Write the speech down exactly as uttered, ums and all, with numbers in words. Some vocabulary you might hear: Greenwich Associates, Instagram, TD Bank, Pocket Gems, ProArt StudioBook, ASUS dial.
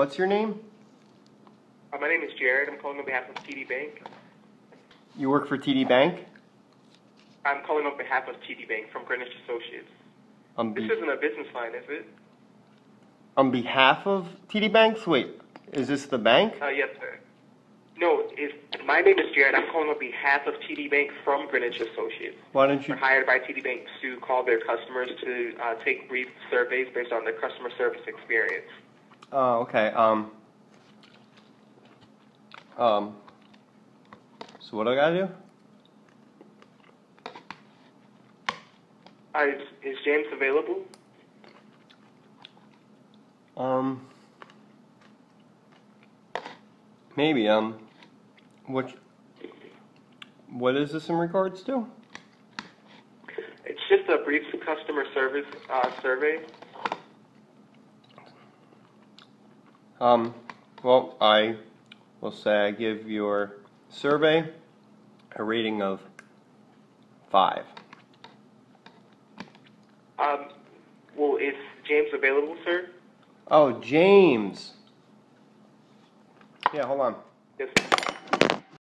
What's your name? Uh, my name is Jared. I'm calling on behalf of T D Bank. You work for T D Bank? I'm calling on behalf of T D Bank from Greenwich Associates. Um, this isn't a business line, is it? On behalf of T D Bank? Wait, is this the bank? Uh, yes, sir. No, it's, my name is Jared. I'm calling on behalf of T D Bank from Greenwich Associates. Why don't you... We're hired by T D Bank to call their customers to uh, take brief surveys based on their customer service experience. Oh, okay. Um. Um. So what do I gotta do? Uh, is, is James available? Um, maybe, um, what, what is this in regards to? It's just a brief customer service uh, survey. Um, well, I will say I give your survey a rating of five. Um, well, is James available, sir? Oh, James. Yeah, hold on. Yes.